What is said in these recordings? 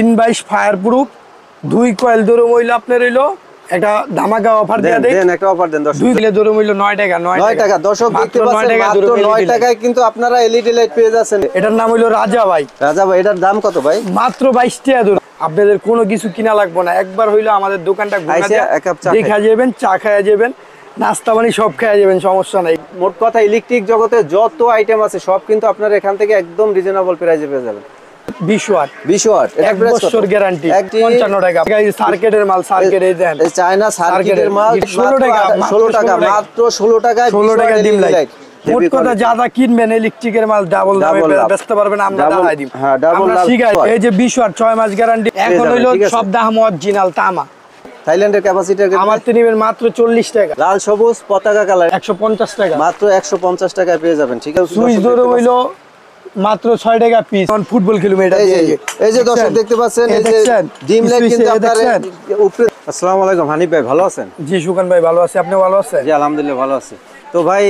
৩/২ fireproof, দুই coil দরে মইল আপনার হইলো একটা ধামাকা অফার দিয়া দেন, একটা অফার দেন দর্শক। দুই কয়েল দরে মইল ৯ টাকা ৯ টাকা দর্শক দেখতে পাচ্ছেন মাত্র ৯ টাকায় কিন্তু আপনারা এলইডি লাইট পেয়ে যাচ্ছেন। এটার নাম হইলো রাজা ভাই। রাজা ভাই এটার দাম কত ভাই? মাত্র ২২ টাকা দরে। আপনাদের কোনো কিছু কিনা লাগবে না, একবার হইলো আমাদের দোকানটা ঘুরে দেখা যাবেন, চা খাইয়া যাবেন, নাস্তা পানি সব খাইয়া যাবেন, সমস্যা নাই। মোট কথা ইলেকট্রিক জগতে যত আইটেম আছে সব কিন্তু আপনারা এখান থেকে একদম রিজনেবল প্রাইসে পেয়ে যাবেন। 20 ওয়াট এক বছর গ্যারান্টি 55 টাকা। गाइस সার্কিটের মাল, সার্কিট এই দেন, এই চায়না সার্কিটের মাল 16 টাকা মাত্র 16 টাকা ডিম লাইট। মোট কথা যারা কিনবেন ইলেকট্রিকের মাল ডাবল দামে বেচতে পারবেন, আমরা দাঁড়াই দিব। হ্যাঁ ডাবল লাভ। এই যে 20 ওয়াট 6 মাস গ্যারান্টি। এখন হইলো সব দাম অরিজিনাল তামা, থাইল্যান্ডের ক্যাপাসিটি আমারতে নেবেন মাত্র 40 টাকা। লাল সবুজ পতাকা কালার 150 টাকা মাত্র 150 টাকায় পেয়ে যাবেন। ঠিক আছে, সুইচ ধরে হইলো মাত্র ৬ টাকা পিস। ফুটবল কিলোমিটার এই যে দর্শক দেখতে পাচ্ছেন, এই যে ডিম লাইট কিন্তু আপনারা উপরে। আসসালামু আলাইকুম হানিফ ভাই, ভালো আছেন? জি সুকান ভাই ভালো আছি, আপনি ভালো আছেন? জি আলহামদুলিল্লাহ ভালো আছি। তো ভাই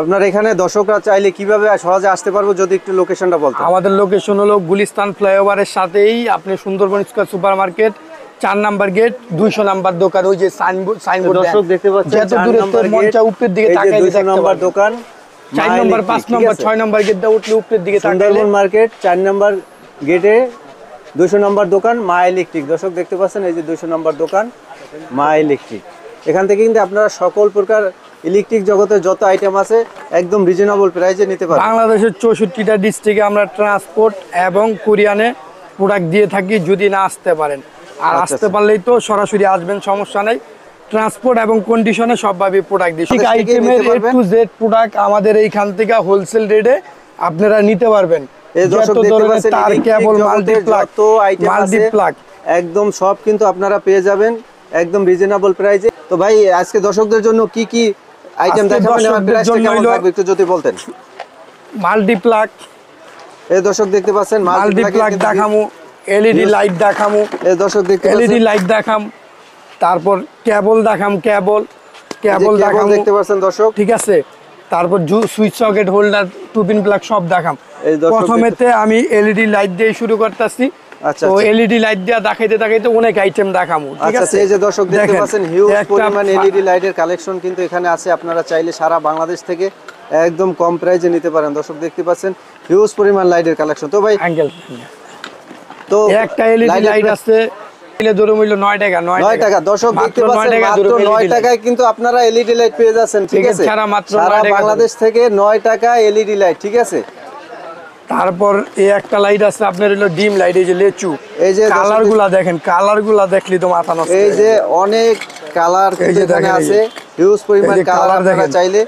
আপনার এখানে দর্শকরা চাইলে কিভাবে সহজে আসতে পারবো, যদি একটু লোকেশনটা বলতেন। আমাদের লোকেশন হলো গুলিস্তান ফ্লাইওভারের সাথেই আপনি Sundarban square supermarket, 4 number gate, 200 number দোকান। ওই যে সাইনবোর্ড দর্শক দেখতে পাচ্ছেন, যত দূরত্ব মনটা উপরের দিকে তাকায় দেখতে পাবেন। 2 নাম্বার দোকান, 4 নাম্বার, 5 নাম্বার, 6 নাম্বার গেট দা উঠলে উপরের দিকে তাকালে সুন্দরবন মার্কেট, 4 নাম্বার গেটে 200 নাম্বার দোকান মা ইলেকট্রিক। দর্শক দেখতে পাচ্ছেন এই যে 200 নাম্বার দোকান মা ইলেকট্রিক। এখান থেকে কিন্তু আপনারা সকল প্রকার ইলেকট্রিক জগতের যত আইটেম আছে একদম রিজনেবল প্রাইসে নিতে পারবেন। বাংলাদেশের 64টা ডিস্ট্রিক্টে আমরা ট্রান্সপোর্ট এবং কুরিয়ারে প্রোডাক্ট দিয়ে থাকি। যদি না আসতে পারেন, আর আসতে পারলেই তো সরাসরি আসবেন, সমস্যা নাই। ট্রান্সপোর্ট এবং কন্ডিশনে সবভাবে প্রোডাক্ট দিই। ঠিক আইটেমের এ টু জেড প্রোডাক্ট আমাদের এইখান থেকে হোলসেল রেটে আপনারা নিতে পারবেন। এই দর্শক দেখতে পাচ্ছেন তার কেবল মাল্টিপ্লাগ তো আইটেম আছে একদম সব কিন্তু আপনারা পেয়ে যাবেন একদম রিজনেবল প্রাইসে। তো ভাই আজকে দর্শকদের জন্য কি কি আইটেম দেখাবেন এবং প্রাইসটা কেমন থাকবে একটু যদি বলতেন। মাল্টিপ্লাগ এই দর্শক দেখতে পাচ্ছেন, মাল্টিপ্লাগ দেখামু, এলইডি লাইট দেখামু। এই দর্শক দেখতে পাচ্ছেন এলইডি লাইট দেখাম, তারপর কেবল দেখাম, কেবল দেখাম দেখতে পাচ্ছেন দর্শক। ঠিক আছে, তারপর switch socket holder, two pin plug সব দেখাম। প্রথমেতে আমি এলইডি লাইট দিয়ে শুরু করতেছি। আচ্ছা, তো এলইডি লাইট দিয়ে দেখাইতে অনেক আইটেম দেখামু। ঠিক আছে, এই যে দর্শক দেখতে পাচ্ছেন হিউজ পরিমাণ এলইডি লাইটের কালেকশন কিন্তু এখানে আছে। আপনারা চাইলে সারা বাংলাদেশ থেকে একদম কম প্রাইসে নিতে পারেন। দর্শক দেখতে পাচ্ছেন হিউজ পরিমাণ লাইটের কালেকশন। তো ভাই অ্যাঙ্গেল তো একটা এলইডি লাইট আছে তারপর এই একটা লাইট আছে আপনার হলো ডিম লাইট। এই যে লেচু, এই যে কালার গুলা দেখেন, কালার গুলা দেখলি তো মাথা নষ্ট। এই যে অনেক কালার আছে, হিউজ পরিমাণ কালার দেখা চাইলে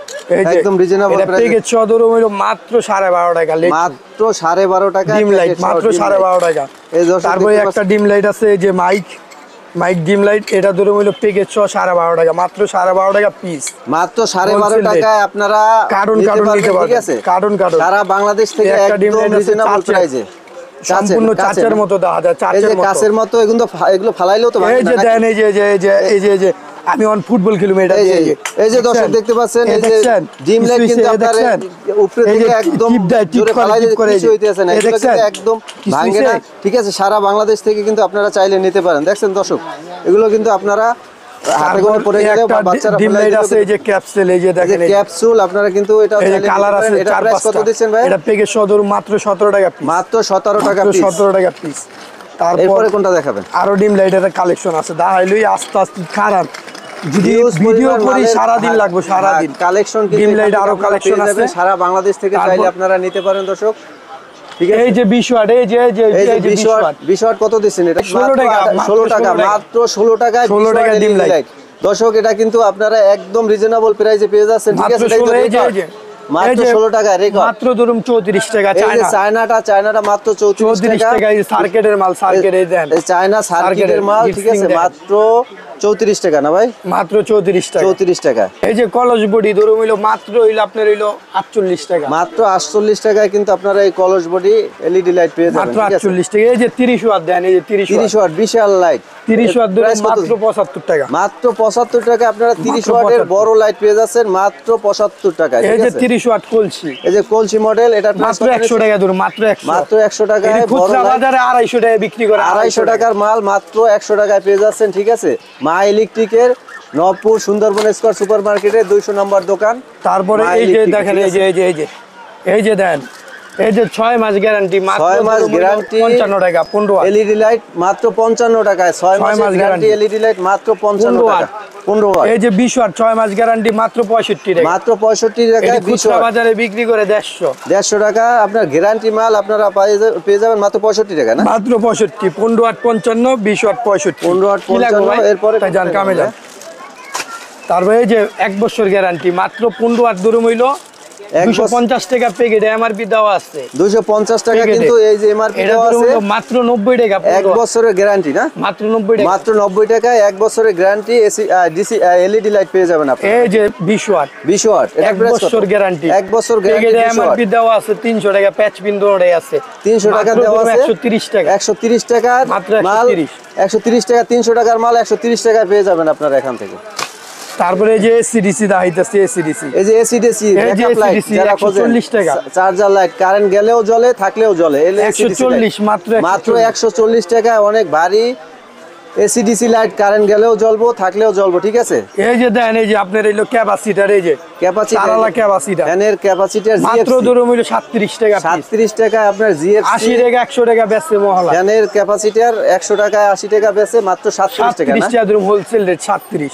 একদম রিজনেবল প্রাইস। এটা চদর হলো মাত্র 12.5 টাকা, মাত্র 12.5 টাকা ডিম লাইট, মাত্র 12.5 টাকা। এই দর্শক তারপরে একটা ডিম লাইট আছে, এই যে মাইক ডিম লাইট, এটা ধরে হলো প্যাকেজ 12.5 টাকা, মাত্র 12.5 টাকা পিস, মাত্র 12.5 টাকায় আপনারা কার্টন নিতে পারবেন। ঠিক আছে, কার্টন সারা বাংলাদেশ থেকে একদম রিজনেবল প্রাইসে সম্পূর্ণ চাচের মতো 10,000 কাছের মতো। এগুলো ফালাইলেও তো ভাই এই যে দেন, এই যে আমি অন ফুটবল কিলোমিটার। এই যে দর্শক দেখতে পাচ্ছেন এই যে ডিম লাইট কিন্তু আপনারা উপরে থেকে একদম জোরে ফলাই করে কিছু হইতেছে না, এটা কিন্তু একদম ভাঙে না। ঠিক আছে, সারা বাংলাদেশ থেকে কিন্তু আপনারা চাইলে নিতে পারেন। দেখছেন দর্শক, এগুলো কিন্তু আপনারা হাতে করে পরে গেলে বাচ্চারা ডিম লাইট আছে। এই যে ক্যাপসুল, এই যে দেখেন ক্যাপসুল আপনারা কিন্তু এটা কালার আছে। এটা প্রাইস কত দিচ্ছেন ভাই? এটা প্যাকেজ সদর মাত্র 17 টাকা পিস, মাত্র 17 টাকা পিস, 17 টাকা পিস। তারপরে কোনটা দেখাবেন? আরো ডিম লাইটের কালেকশন আছে, দাইলই আস্তে আস্তে খারাপ ভিডিও করি সারাদিন লাগবে, সারাদিন কালেকশন। ডিম লাইট আরো কালেকশন আছে, সারা বাংলাদেশ থেকে চাইলে আপনারা নিতে পারেন দর্শক। ঠিক আছে, এই যে 20 ওয়াট, এই যে 20 ওয়াট কত দিচ্ছেন? এটা 16 টাকা, মাত্র 16 টাকায় 16 টাকা ডিম লাইট দর্শক। এটা কিন্তু আপনারা একদম রিজনেবল প্রাইসে পেয়ে যাচ্ছেন। ঠিক আছে, মাত্র 16 টাকা, রেকর্ড মাত্র ধরুন 34 টাকা। চায়নাটা মাত্র 34 টাকা। এই সার্কিটের মাল, সার্কিট এই দেন, এই চায়না সার্কিটের মাল। ঠিক আছে, মাত্র ৩৪ টাকা না ভাই, মাত্র ৩৪ টাকা। ৩৪ টাকা এই যে কলস বডি ধরুন হইলো মাত্র হইলো আপনার হইলো ৪৮ টাকা, মাত্র ৪৮ টাকায় কিন্তু আপনারা এই কলস বডি এলইডি লাইট পেয়ে যাবেন মাত্র ৪৮ টাকা। এই যে ৩০ ওয়াট দেন, এই যে ৩০ ওয়াট বিশাল লাইট ৩০ ওয়াট ধরে মাত্র ৭৫ টাকা, মাত্র ৭৫ টাকা আপনারা ৩০ ওয়াটের বড় লাইট পেয়ে যাচ্ছেন মাত্র ৭৫ টাকা। এই যে ৩০ ওয়াট কলসি, এই যে কলসি মডেল এটা মাত্র ১০০ টাকা ধরুন, মাত্র ১০০ টাকায় বড় বাজারে ২৫০ টাকায় বিক্রি করে, ২৫০ টাকার মাল মাত্র ১০০ টাকায় পেয়ে যাচ্ছেন। ঠিক আছে, মা ইলেকট্রিকের নবপুর সুন্দরবন স্কয়ার সুপার মার্কেটে ২০০ নম্বর দোকান। তারপরে এই যে দেখেন এই যে এই যে এই যে এই যে দেন এই যে ৬ মাস গ্যারান্টি মাত্র ৬ মাস গ্যারান্টি ৫৫ টাকা, ১৫ ওয়াট এলইডি লাইট মাত্র ৫৫ টাকায়, ৬ মাস গ্যারান্টি এলইডি লাইট মাত্র ৫৫ টাকা ১৫ ওয়াট। এই যে ২০ ওয়াট ৬ মাস গ্যারান্টি মাত্র ৬৫ টাকা, মাত্র ৬৫ টাকায় ২০ ওয়াট বাজারে বিক্রি করে ১৫০ ১৫০ টাকা আপনার গ্যারান্টি মাল আপনারা পেয়ে যাবেন মাত্র ৬৫ টাকা না, মাত্র ৬৫ ১৫ ওয়াট ৫৫ ২০ ওয়াট ৬৫ ১৫ ওয়াট ৫৫। এরপরে জান কামে যান, তারপরে এই যে ১ বছর গ্যারান্টি মাত্র ১৫ ওয়াট ধরুন হইলো 250 টাকা প্যাকেট, এমআরপি দেওয়া আছে 250 টাকা কিন্তু এই যে এমআরপি দেওয়া আছে মাত্র 90 টাকা, 1 বছরের গ্যারান্টি না মাত্র 90 টাকা, মাত্র 90 টাকায় 1 বছরের guarantee AC DC LED light পেয়ে যাবেন আপনি। এই যে 20 ওয়াট 20 ওয়াট 1 বছর গ্যারান্টি, 1 বছর গ্যারান্টি এমআরপি দেওয়া আছে 300 টাকা, প্যাচ পিন দড়াই আছে 300 টাকা দেওয়া আছে 130 টাকা, 130 টাকা মাল 130 টাকা 300 টাকার মাল 130 টাকায় পেয়ে যাবেন আপনারা এখান থেকে। তারপরে যে এসডিসি দাইতাছে এসডিসি, এই যে এসডিসি ব্যাকআপ লাইট 140 টাকা, চার্জার লাইট কারেন্ট গেলেও জ্বলে থাকলেও জ্বলে 140 মাত্র, মাত্র 140 টাকা অনেক ভারী এসডিসি লাইট কারেন্ট গেলেও জ্বলবো থাকলেও জ্বলবো। ঠিক আছে, এই যে দেন এই যে আপনার এই লো ক্যাপাসিটর, এই যে ক্যাপাসিটর তারালা ক্যাপাসিটর এর ক্যাপাসিটর মাত্র ধরুন হলো 37 টাকা, 37 টাকা আপনার জিএফসি 80 টাকা 100 টাকা বেচে মহলা এর ক্যাপাসিটর 100 টাকা 80 টাকা বেচে মাত্র 37 টাকা না, 37 টাকা ধরুন হোলসেল রেট 37।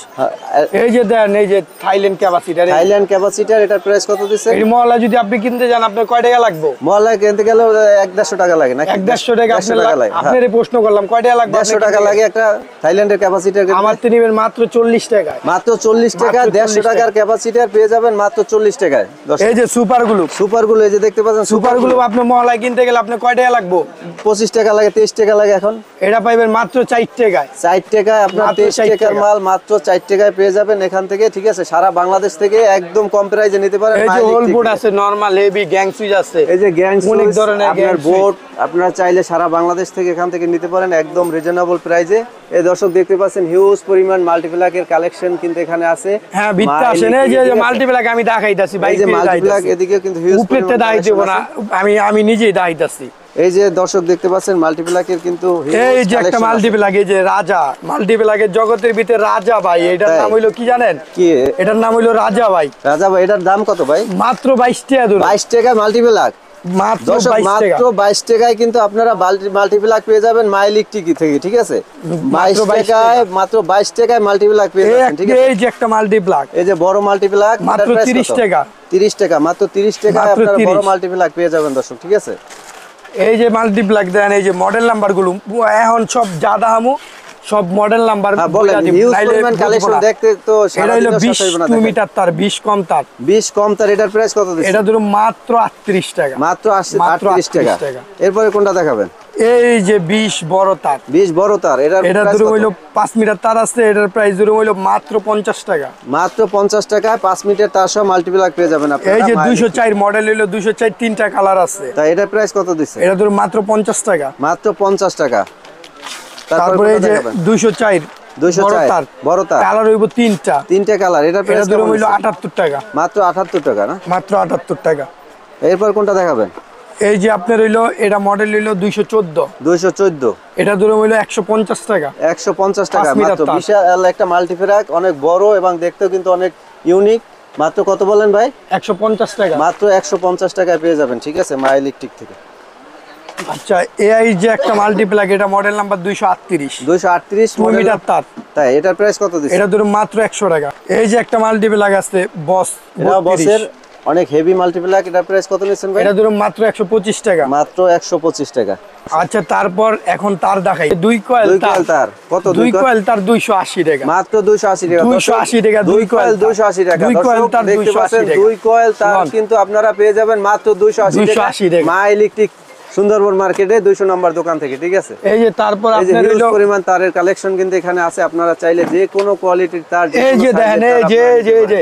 এই যে দেন এই যে থাইল্যান্ড ক্যাপাসিটর, থাইল্যান্ড ক্যাপাসিটর এটার প্রাইস কত দিবেন? এই মহলা যদি আপনি কিনতে যান আপনার কয় টাকা লাগবে? মহলা কিনতে গেলে 150 টাকা লাগে না, 150 টাকা আপনার আপনারে প্রশ্ন করলাম কয় টাকা লাগবে? 150 টাকা লাগে একটা থাইল্যান্ডের ক্যাপাসিটর। আমার তো নেবেন মাত্র 40 টাকা, মাত্র 40 টাকা 150 টাকার ক্যাপাসিটর পেয়ে যাবেন মাত্র 40 টাকায়। এই যে সুপার গ্লু, সুপার গ্লু এই যে দেখতে পাচ্ছেন সুপার গ্লু আপনি মহলায় কিনতে গেলে আপনি কয় টাকা লাগবে? 25 টাকা লাগে 23 টাকা লাগে, এখন এটা পাবেন মাত্র 4 টাকায়, 4 টাকায় আপনার 23 টাকার মাল মাত্র 4 টাকায় পেয়ে যাবেন এখান থেকে। ঠিক আছে, সারা বাংলাদেশ থেকে একদম কম প্রাইসে নিতে পারেন। এই যে হোল বোর্ড আছে, নরমাল হেভি গ্যাং সুইচ আছে, এই যে গ্যাং অনেক ধরনের আপনার বোর্ড আপনারা চাইলে সারা বাংলাদেশ থেকে এখান থেকে নিতে পারেন একদম রিজনেবল প্রাইসে। এই দর্শক দেখতে পাচ্ছেন হিউজ পরিমাণ মাল্টিপ্লাকের কালেকশন কিন্তু এখানে আছে। হ্যাঁ ভিতরে আসেন, এই যে মাল্টিপ্লাক আমি দেখাইতাছি ভাই, এই যে মাল্টিপ্লাক এদিকে কিন্তু হিউজ উপরেতে দেখাইতেব না, আমি নিজেই দেখাইতাছি। এই যে দর্শক দেখতে পাচ্ছেন মাল্টিপ্লাকের কিন্তু এই যে একটা মাল্টিপ্লাক, এই যে রাজা মাল্টিপ্লাকের জগতের ভিতরে রাজা ভাই, এটার নাম হইলো কি জানেন? কি এটার নাম হইলো রাজা ভাই। রাজা ভাই এটার দাম কত ভাই? মাত্র 22 টাকা, 22 টাকা মাল্টিপ্লাক মাত্র 22 টাকায় কিন্তু আপনারা মাল্টিপ্লাক পেয়ে যাবেন মা ইলেকট্রিক থেকে। ঠিক আছে, 22 টাকায় মাত্র 22 টাকায় মাল্টিপ্লাক পেয়ে যাবেন। ঠিক আছে, এই যে একটা মাল্টিপ্লাক, এই যে বড় মাল্টিপ্লাক মাত্র 30 টাকা, 30 টাকা মাত্র 30 টাকায় আপনারা বড় মাল্টিপ্লাক পেয়ে যাবেন দর্শক। ঠিক আছে, এই যে মাল্টিপ্লাক দেন, এই যে মডেল নাম্বারগুলো এখন সব জাদা হামু সব মডেল নাম্বার কালেকশন দেখতে তো সেটা হলো ২০ মিটার তার ২০ কম তার ২০ কম তার, এটার প্রাইস কত দিচ্ছে? এটা ধরুন মাত্র ৩৮ টাকা, মাত্র ৩৮ টাকা। এরপরে কোনটা দেখাবেন? এই যে ২০ বড় তার, ২০ বড় তার এটা ধরুন হইলো ৫ মিটার তার আছে, এটার প্রাইস ধরুন হইলো মাত্র ৫০ টাকা, মাত্র ৫০ টাকা ৫ মিটার তার সহ মাল্টিপ্লাক পেয়ে যাবেন আপনি। এই যে ২০৪ মডেল হইলো ২০৪ তিনটা কালার আছে, তাই এটার প্রাইস কত দিচ্ছে? এটা ধরুন মাত্র ৫০ টাকা, মাত্র ৫০ টাকা। তারপরে এই যে ২০৪ 204 বড় তার কালার হইবো তিনটা, তিনটা কালার, এটা প্রাইস হইলো ৭৮ টাকা, মাত্র ৭৮ টাকা না, মাত্র ৭৮ টাকা। এরপর কোনটা দেখাবেন? এই যে আপনার হইলো এটা মডেল হইলো ২১৪ ২১৪, এটা ধরুন হইলো ১৫০ টাকা, ১৫০ টাকা মাত্র। বিশাল একটা মাল্টিপ্লাক, অনেক বড় এবং দেখতেও কিন্তু অনেক ইউনিক। মাত্র কত বলেন ভাই? ১৫০ টাকা, মাত্র ১৫০ টাকায় পেয়ে যাবেন। ঠিক আছে, মা ইলেকট্রিক থেকে। আচ্ছা, এই যে একটা মাল্টিপ্লাক, এটা মডেল নাম্বার ২৩৮ ২৩৮ মিটার তার, তাই এটার প্রাইস কত দিচ্ছে? এটা ধরুন মাত্র ১০০ টাকা। এই যে একটা মাল্টিপ্লাক আছে বস, এটা বসের অনেক হেভি মাল্টিপ্লাক, এটার প্রাইস কত নিছেন ভাই? এটা ধরুন মাত্র ১২৫ টাকা, মাত্র ১২৫ টাকা। আচ্ছা, তারপর এখন তার দেখাই, দুই কয়েল তার, কত দুই কয়েল তার ২৮০ টাকা, মাত্র ২৮০ টাকা, ২৮০ টাকা দুই কয়েল, ২৮০ টাকা দুই কয়েল তার, ২৮০ টাকা দুই কয়েল তার কিন্তু আপনারা পেয়ে যাবেন মাত্র ২৮০ টাকা মা ইলেকট্রিক। সুন্দরবন মার্কেটে 200 নম্বর দোকান থেকে, ঠিক আছে। এই যে তারপর আপনার এই যে পরিমাণ তারের কালেকশন কিন্তু এখানে আছে, আপনারা চাইলে যে কোনো কোয়ালিটির তার। এই যে দেখেন, এই যে যে যে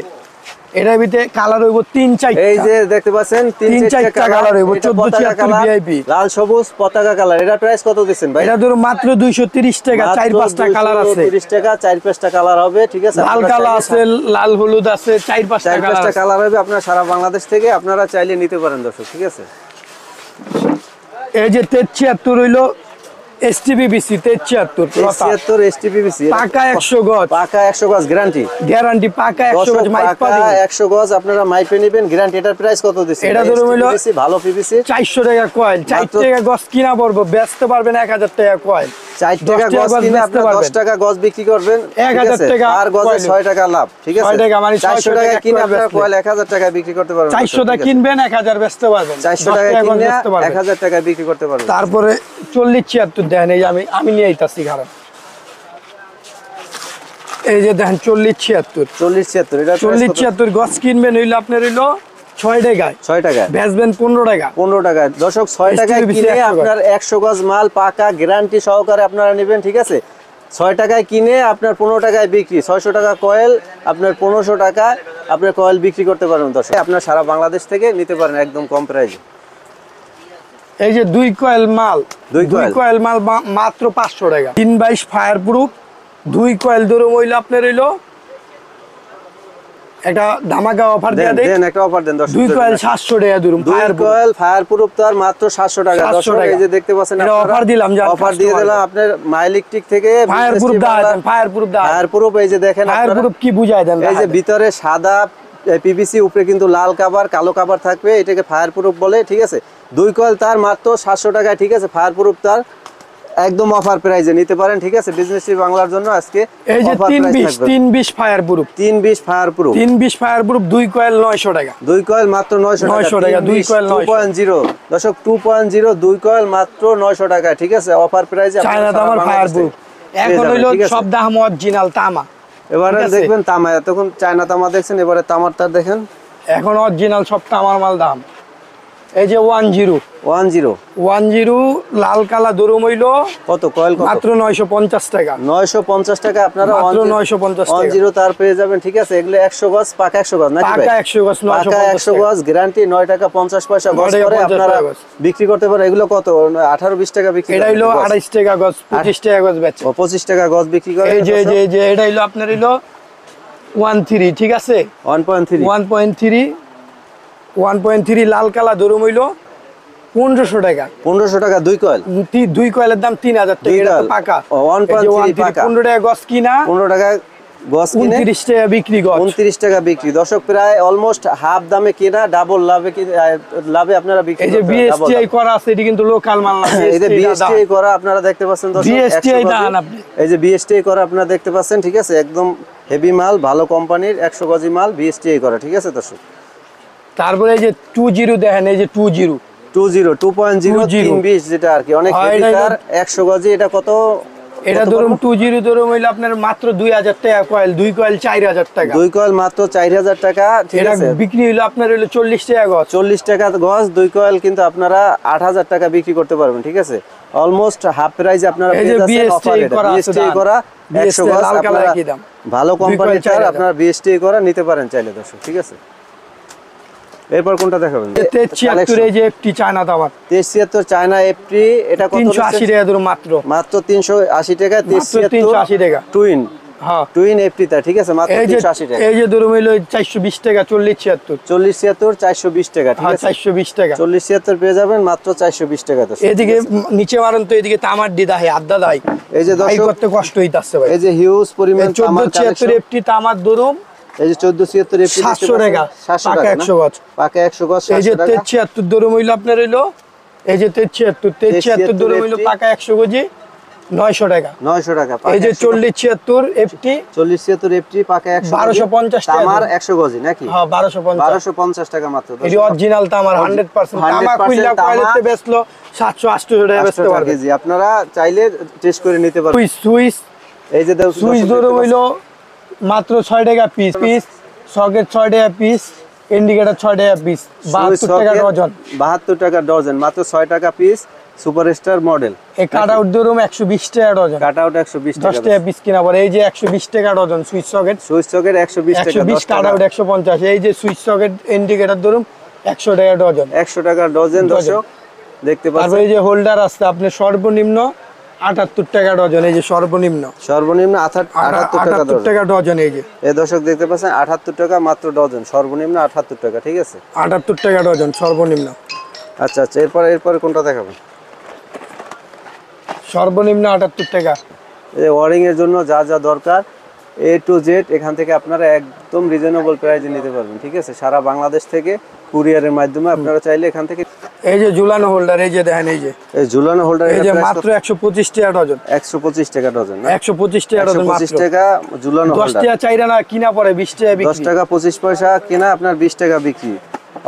এটার ভিতরে কালার হইব 3-4টা। এই যে দেখতে পাচ্ছেন 3-4টা কালার হইব, 14-76 ভিআইপি লাল সবুজ পতাকা কালার। এটা প্রাইস কত দিবেন ভাই? এটা ধরো মাত্র 230 টাকা। 4-5টা কালার আছে, 30 টাকা 4-5টা কালার হবে, ঠিক আছে। লাল কালো আছে, লাল হলুদ আছে, 4-5টা কালার হবে। আপনারা সারা বাংলাদেশ থেকে আপনারা চাইলে নিতে পারেন দর্শক, ঠিক আছে। এই যে 73 হইল এসটিপিবিসি 73 এসটিপিবিসি পাকা 100 গজ, পাকা 100 গজ গ্যারান্টি, গ্যারান্টি পাকা 100 গজ মাইক পাবে, 100 গজ আপনারা মাইক পে নেবেন গ্যারান্টি। এটার প্রাইস কত দিছেন? এটা ধরে হলো পিবিসি, ভালো পিবিসি 400 টাকা কয়েল, 4 টাকা গজ কিনা পড়বে, বেচতে পারবেন 1000 টাকা কয়েল। 4 টাকা গজ কিনে আপনি 10 টাকা গজ বিক্রি করবেন 1000 টাকা, আর গজে 6 টাকা লাভ, ঠিক আছে। 6 টাকা মানে 400 টাকা কিনে আপনি কয়েল 1000 টাকা বিক্রি করতে পারবেন, 400 টাকা কিনবেন 1000 বেচতে পারবেন, 400 টাকা কিনে 1000 টাকা বিক্রি করতে পারবেন। তারপরে 40-76 আমি নিয়ে আইতাছি কারণ এই যে দেখেন 40-76 এটা 40-76 গজ কিনবেন হইলো আপনার হইলো 6 টাকায়, বেচবেন 15 টাকায়। দর্শক 6 টাকায় কিনে আপনার 100 গজ মাল পাকা গ্যারান্টি সহকারে আপনারা নেবেন, ঠিক আছে। 6 টাকায় কিনে আপনার 15 টাকায় বিক্রি, 600 টাকা কয়েল আপনার 1500 টাকায় আপনার কয়েল বিক্রি করতে পারবেন দর্শক, আপনার সারা বাংলাদেশ থেকে নিতে পারেন একদম কম প্রাইসে। এই যে 2 কয়েল মাল মাত্র 500 টাকা। 322 ফায়ার প্রুফ 2 কয়েল ধরে হইলো আপনার হইলো একটা ধামাকা অফার দেয়া দেন, একটা অফার দেন দর্শক। 2 কয়েল 700 টাকা ধরুন, কয়েল ফায়ার প্রুফ তো আর মাত্র 700 টাকা দর্শক। এই যে দেখতে পাচ্ছেন আপনারা অফার দিলাম, যা অফার দিয়ে দিলাম আপনার মাইলেকটিক থেকে ফায়ার প্রুফ দাও, ফায়ার প্রুফ দাও, ফায়ার প্রুফ। এই যে দেখেন ফায়ার প্রুফ কি বুঝায় দেন। এই যে ভিতরে সাদা পিভিসি, উপরে কিন্তু লাল কভার কালো কভার থাকবে, এটাকে ফায়ার প্রুফ বলে, ঠিক আছে। 2 কয়েল তার মাত্র 700 টাকায়, ঠিক আছে। ফায়ার প্রুফ তার একদম অফার প্রাইসে নিতে পারেন, ঠিক আছে। বিজনেসি বাংলার জন্য আজকে এই যে 320 fireproof, 320 fireproof 2 coil 900 টাকা, 2 কয়েল মাত্র 900 টাকা, 2 কয়েল 2.0 দর্শক, 2.0 2 কয়েল মাত্র 900 টাকা, ঠিক আছে, অফার প্রাইসে। চায়না দামার ফায়ার প্রুফ এখন হইলো সব দাম অরিজিনাল তামা। এবারে দেখবেন তামা, এতক্ষণ চায়না তামা দেখছেন, এবারে তামার তার দেখেন, এখন অরিজিনাল সব তামার মাল দাম। এই যে 10 লাল কালা দরম হইলো কত কয়েল কত মাত্র 950 টাকা, 950 টাকা আপনারা মাত্র 950 টাকা 10 তার পেয়ে যাবেন, ঠিক আছে। এগুলো 100 গজ পাকা, 100 গজ নাকি ভাই? পাকা 100 গজ 950 টাকা, 100 গজ গ্যারান্টি 9 টাকা 50 পয়সা গজ করে আপনারা বিক্রি করতে পারেন। এগুলো কত 18 20 টাকা বিক্রি, এটা হইলো 28 টাকা গজ, 25 টাকা গজ বেচে, 25 টাকা গজ বিক্রি করে। এই যে যে যে এটা হইলো আপনার হইলো 13, ঠিক আছে, 1.3 লাল কালা দরম হইলো 1500 টাকা, 1500 টাকা 2 কয়েল, 2 কয়েলের দাম 3000 টাকা, এটা তো পাকা 1.3 পাকা, 15 টাকা গজ কিনা, 15 টাকা গজ কিনে 29 টাকা বিক্রি, গজ 29 টাকা বিক্রি দর্শক, প্রায় অলমোস্ট হাফ দামে কিনা ডাবল লাভে আপনারা বিক্রি। এই যে বিএসটিআই করা আছে, এটা কিন্তু লোকাল মাল না, এই যে বিএসটিআই করা আপনারা দেখতে পাচ্ছেন দর্শক, বিএসটিআই দাম আপনি, এই যে বিএসটিআই করা আপনারা দেখতে পাচ্ছেন, ঠিক আছে, একদম হেভি মাল, ভালো কোম্পানির 100 গজি মাল বিএসটিআই করা, ঠিক আছে দর্শক। তারপরে এই যে 20 দেখেন, এই যে 20 2.0 320 যেটা আর কি অনেক হেভিটার 100 গজি, এটা কত, এটা ধরুন 20 ধরুন হইলো আপনার মাত্র 2000 টাকা কয়েল, 2 কয়েল 4000 টাকা, 2 কয়েল মাত্র 4000 টাকা, ঠিক আছে। এটা বিক্রি হইলো আপনার হইলো 40 টাকা গজ, 40 টাকা গজ 2 কয়েল কিন্তু আপনারা 8000 টাকা বিক্রি করতে পারবেন, ঠিক আছে, অলমোস্ট হাফ প্রাইস আপনারা পেয়ে যাচ্ছেন অফার। এটা বিএসটিআই করা 100 গজ আপনারা ভালো কোম্পানি চার আপনারা বিএসটিআই করা নিতে পারেন চাইলে দর্শক, ঠিক আছে। এরপর কোনটা দেখাবেন? 73 এই যে এফটি চায়না দামার, 73 চায়না এফটি, এটা কত 380 টাকা দর মাত্র, মাত্র 380 টাকা 380 টাকা টুইন, হ্যাঁ টুইন এফটি তা, ঠিক আছে, মাত্র 380 টাকা। এই যে দর হইলো 420 টাকা 40-76 420 টাকা, ঠিক আছে, 420 টাকা 40-76 পেয়ে যাবেন মাত্র 420 টাকা দর্শক। এদিকে নিচে মারুন তো, এদিকে তামার ডিদা হে আদ্দা দাই, এই যে দর্শক করতে কষ্ট হইতাছে ভাই। এই যে হিউজ পরিমাণ তামার 74 এফটি তামার দরম, এই যে 1476 এফটি 700 টাকা, 700 টাকা 100 গজ পাকা, 100 গজ 700 টাকা। এই যে 73 দরম হইলো আপনার হইলো, এই যে 73 দরম হইলো পাকা 100 গজি 900 টাকা, 900 টাকা পাকা। এই যে 40-76 এফটি, 40-76 এফটি পাকা 1250 টাকা আমার 100 গজি নাকি, হ্যাঁ 1250 টাকা মাত্র। এই যে অরিজিনাল তামার 100% তামা কইলা কইলাতে বেচলো 700 800 টাকা বেচতে পারবে জি, আপনারা চাইলে টেস্ট করে নিতে পারবেন। সুইস এই যে সুইস দরম হইলো মাত্র 6 টাকা পিস, সকেট 6 টাকা পিস, ইন্ডিকেটর 6 টাকা পিস 72 টাকা ডজন 72 টাকা ডজন মাত্র 6 টাকা পিস সুপারস্টার মডেল এই কাটআউট দুরুম 120 টাকা ডজন কাটআউট 120 টাকা 10 টাকা পিস কিনা পরে এই যে 120 টাকা ডজন সুইচ সকেট 120 টাকা 120 কাটআউট 150 এই যে সুইচ সকেট ইন্ডিকেটর দুরুম 100 টাকা ডজন 100 টাকা ডজন দর্শক দেখতে পাচ্ছেন আর এই যে হোল্ডার আছে আপনি সর্বনিম্ন 78 টাকা ডজন এই যে সর্বনিম্ন 78 টাকা ডজন এই যে এই দর্শক দেখতে পাচ্ছেন 78 টাকা মাত্র ডজন সর্বনিম্ন 78 টাকা ঠিক আছে 78 টাকা ডজন সর্বনিম্ন আচ্ছা আচ্ছা এরপর কোনটা দেখাবেন সর্বনিম্ন 78 টাকা এই ওয়ারিং এর জন্য যা যা দরকার A to Z এখান থেকে আপনারা একদম রিজনেবল প্রাইসে নিতে পারবেন ঠিক আছে সারা বাংলাদেশ থেকে কুরিয়ারের মাধ্যমে আপনারা চাইলে এখান থেকে এই যে ঝুলানো হোল্ডার এই যে দেখেন এই ঝুলানো হোল্ডার এই যে মাত্র 125 টাকা ডজন 125 টাকা ডজন 125 টাকা ডজন 25 টাকা ঝুলানো হোল্ডার 10 টাকা চাইরা না কিনা পরে 20 টাকা বিক্রি 10 টাকা 25 পয়সা কিনা আপনার 20 টাকা বিক্রি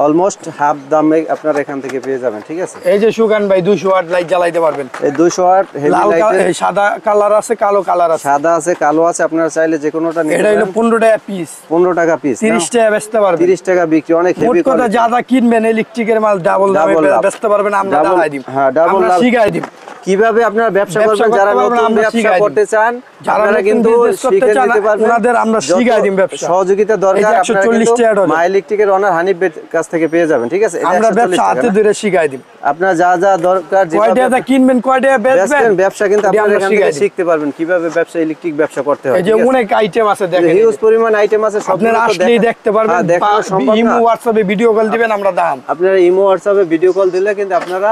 অলমোস্ট হাফ দামে আপনারা এখান থেকে পেয়ে যাবেন ঠিক আছে এই যে সুকান ভাই 200 ওয়াট লাইট জ্বালাইতে পারবেন এই 200 ওয়াট হেভি লাইট সাদা কালার আছে কালো কালার আছে সাদা আছে কালো আছে আপনারা চাইলে যে কোনোটা নিতে এটা হলো 15 টাকা পিস 15 টাকা পিস 30 টাকা বেচতে পারবেন 30 টাকা বিক্রি অনেক হেভি কোন কথা যারা কিনবেন ইলেকট্রিকের মাল ডাবল দামে বেচতে পারবেন আমরা দালাই দিব হ্যাঁ ডাবল দাম শিখাই দিব কিভাবে আপনারা ব্যবসা করবেন যারা নতুন ব্যবসা করতে চান যারা কিন্তু শিখে নিতে পারবেন আপনাদের আমরা শিখাই দিব ব্যবসা সহযোগিতা দরকার আপনারা 140 টাকা মাই ইলেকট্রিকের ওনার হানিফ কাছ থেকে পেয়ে যাবেন ঠিক আছে আমরা ব্যবসা হাতে ধরে শিখাই দিব আপনারা যা যা দরকার যেটা কিনবেন কয়টা বেচবেন ব্যবসা কিন্তু আপনারা এখান থেকে শিখতে পারবেন কিভাবে ব্যবসা ইলেকট্রিক ব্যবসা করতে হয় এই যে অনেক আইটেম আছে দেখেন হিউজ পরিমাণ আইটেম আছে আপনারা আসলেই দেখতে পারবেন ইমো WhatsApp এ ভিডিও কল দিবেন আমরা দাম আপনারা ইমো WhatsApp এ ভিডিও কল দিলে কিন্তু আপনারা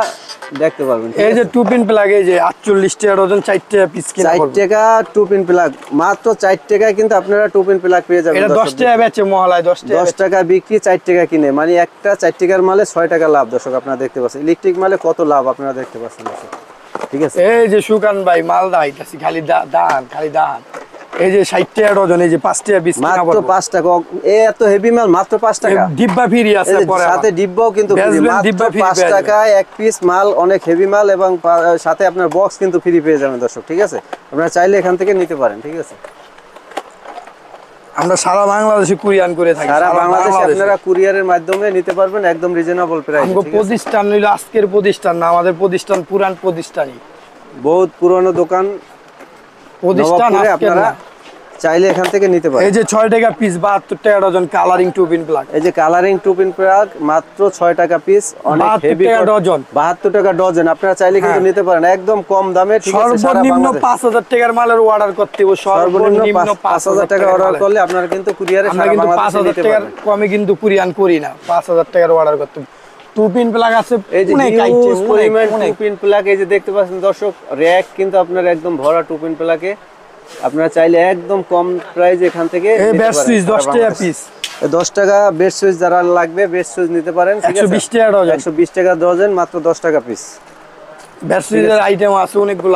দেখতে পারবেন এই যে 2 পিন প্লাগ এই যে 48 টাকা ওজন 4 টাকা পিস কিনা 4 টাকা 2 পিন প্লাগ মাত্র 4 টাকায় কিন্তু আপনারা 2 পিন প্লাগ পেয়ে যাবেন এটা 10 টাকা বেচে মহলায় 10 টাকা বিক্রি 4 টাকা কিনে মানে একটা 4 টাকার মালে 6 টাকা লাভ দর্শক আপনারা দেখতে পাচ্ছেন ইলেকট্রিক মালে কত লাভ আপনারা দেখতে পাচ্ছেন ঠিক আছে এই যে সুকান ভাই মাল দাইতাছি খালি দান এই যে 60 টাকা ওজন এই যে 5 টাকা বিক্রি মাত্র 5 টাকা এই এত হেভি মাল মাত্র 5 টাকা ডিব্বা ফ্রি আছে পরে সাথে ডিব্বাও কিন্তু ফ্রি মাত্র 5 টাকায় এক পিস মাল অনেক হেভি মাল এবং সাথে আপনার বক্স কিন্তু ফ্রি পেয়ে যাবেন দর্শক ঠিক আছে আপনারা চাইলে এখান থেকে নিতে পারেন ঠিক আছে আমরা সারা বাংলাদেশে কুরিয়ার করে থাকি সারা বাংলাদেশে আপনারা কুরিয়ারের মাধ্যমে নিতে পারবেন একদম রিজনেবল প্রাইসে আমাদের প্রতিষ্ঠান হলো আজকের প্রতিষ্ঠান না আমাদের প্রতিষ্ঠান পুরান প্রতিষ্ঠানই বহুত পুরনো দোকান প্রতিষ্ঠান আপনারা চাইলে এখান থেকে নিতে পারেন এই যে 6 টাকা পিস 72 টাকা ডজন কালারিং 2 পিন প্লাগ এই যে কালারিং 2 পিন প্লাগ মাত্র 6 টাকা পিস অনেক হেভি 72 টাকা ডজন আপনারা চাইলে কিন্তু নিতে পারেন একদম কম দামে ঠিক আছে সর্বনিম্ন 5000 টাকার মালের অর্ডার করতে হবে সর্বনিম্ন 5000 টাকা অর্ডার করলে আপনারা কিন্তু কুরিয়ারে সারা বাংলাদেশে নিতে পারবেন কমে কিন্তু কুরিয়ার করি না 5000 টাকার অর্ডার করতে হবে 2 পিন প্লাগ আছে এই যে কাইটিস পরিমাণ 2 পিন প্লাগ এই যে দেখতে পাচ্ছেন দর্শক র‍্যাক কিন্তু আপনারা একদম ভরা 2 পিন প্লাগে আপনারা চাইলে একদম কম প্রাইস এখান থেকে এই বেড সুইচ 10 টাকা পিস 10 টাকা বেড সুইচ যারা লাগবে বেড সুইচ নিতে পারেন 120 টাকা ডজন 120 টাকা ডজন মাত্র 10 টাকা পিস বেড সুইচের আইটেম আছে অনেকগুলো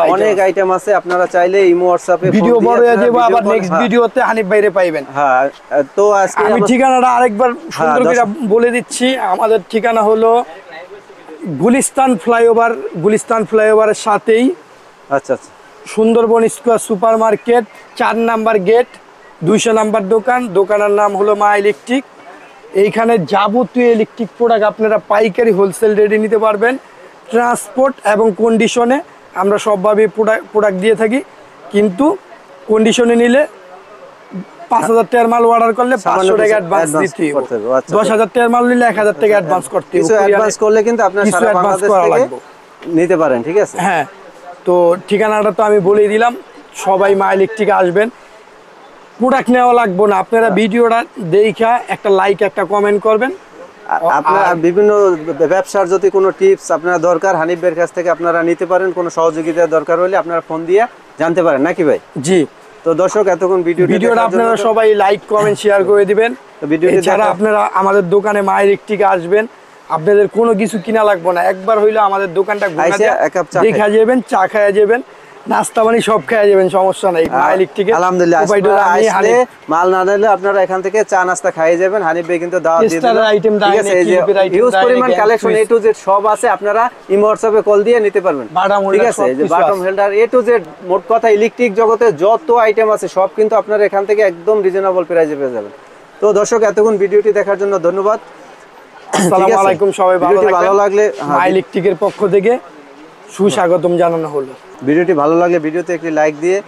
আইটেম আছে আপনারা চাইলে ইমো WhatsApp এ ভিডিও বড় হয়ে যাবে আবার নেক্সট ভিডিওতে হানিফ ভাইরে পাবেন হ্যাঁ তো আজকে আমি ঠিকানাটা আরেকবার সুন্দর করে বলে দিচ্ছি আমাদের ঠিকানা হলো গুলিস্তান ফ্লাইওভারের সাথেই আচ্ছা আচ্ছা Sundarban square super market 4 number gate 200 number দোকানের নাম হলো মা ইলেকট্রিক এইখানে যাবতীয় ইলেকট্রিক প্রোডাক্ট আপনারা পাইকারি হোলসেল রেটে নিতে পারবেন ট্রান্সপোর্ট এবং কন্ডিশনে আমরা সবভাবে প্রোডাক্ট দিয়ে থাকি কিন্তু কন্ডিশনে নিলে 5000 টাকার মাল অর্ডার করলে 500 টাকা অ্যাডভান্স দিতে হবে 10000 টাকার মাল নিলে 1000 টাকা অ্যাডভান্স করতে হবে অ্যাডভান্স করলে কিন্তু আপনারা সারা বাংলাদেশ থেকে নিতে পারেন ঠিক আছে হ্যাঁ তো ঠিকানাটা তো আমি বলেই দিলাম সবাই মা ইলেকট্রিকে আসবেন প্রোডাক্ট নেওয়া লাগবে না আপনারা ভিডিওটা দেখে একটা লাইক একটা কমেন্ট করবেন আপনারা বিভিন্ন ব্যবসার যদি কোনো টিপস আপনারা দরকার হানিফ ভাইয়ের কাছ থেকে আপনারা নিতে পারেন কোনো সহযোগিতা দরকার হলে আপনারা ফোন দিয়ে জানতে পারেন নাকি ভাই জি তো দর্শক এতক্ষণ ভিডিওটা আপনারা সবাই লাইক কমেন্ট শেয়ার করে দিবেন ভিডিওটি যারা আপনারা আমাদের দোকানে মা ইলেকট্রিকে আসবেন আপনাদের কোনো কিছু কিনা লাগবে না একবার হইলো আমাদের দোকানটা দেখা যাবেন চা খাওয়া যাবেন নাস্তা পানি সব খাওয়া যাবেন সমস্যা নাই আলহামদুলিল্লাহ মাল না নিলে আপনারা এখান থেকে চা নাস্তা খাইয়ে যাবেন হানিফ ভাই কিন্তু দাওয়াত দিয়ে দিবেন ইউজ পরিমাণ কালেকশন এ টু জেড সব আছে আপনারা ইমো WhatsApp এ কল দিয়ে নিতে পারবেন ঠিক আছে এই যে batten holder A to Z মোট কথা ইলেকট্রিক জগতে যত আইটেম আছে সব কিন্তু আপনারা এখান থেকে একদম রিজনেবল প্রাইসে পেয়ে যাবেন তো দর্শক এতক্ষণ ভিডিওটি দেখার জন্য ধন্যবাদ। আসসালামু আলাইকুম, সবাই ভালো লাগলে মাই ইলেকট্রিকের পক্ষ থেকে সুস্বাগতম জানানো হলো। ভিডিওটি ভালো লাগলে ভিডিওতে একটি লাইক দিয়ে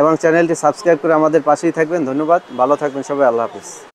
এবং চ্যানেলটি সাবস্ক্রাইব করে আমাদের পাশেই থাকবেন। ধন্যবাদ, ভালো থাকবেন সবাই, আল্লাহ হাফেজ।